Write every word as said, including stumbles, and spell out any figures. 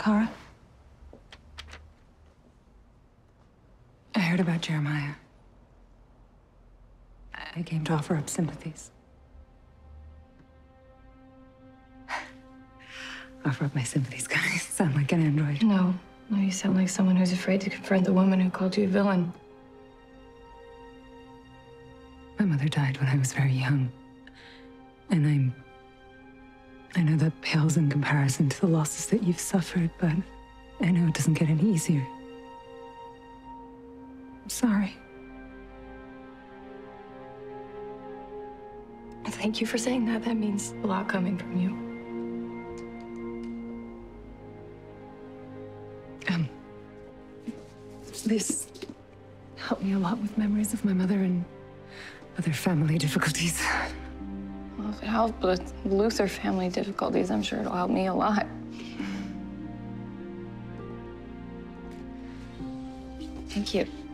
Kara? I heard about Jeremiah. I came to offer up sympathies. Offer up my sympathies, guys. Sound like an android. No. No, you sound like someone who's afraid to confront the woman who called you a villain. My mother died when I was very young. And I'm... I know that pales in comparison to the losses that you've suffered, but I know it doesn't get any easier. I'm sorry. Thank you for saying that. That means a lot coming from you. Um, this helped me a lot with memories of my mother and other family difficulties. Well, if it helped with Luther family difficulties, I'm sure it'll help me a lot. Thank you.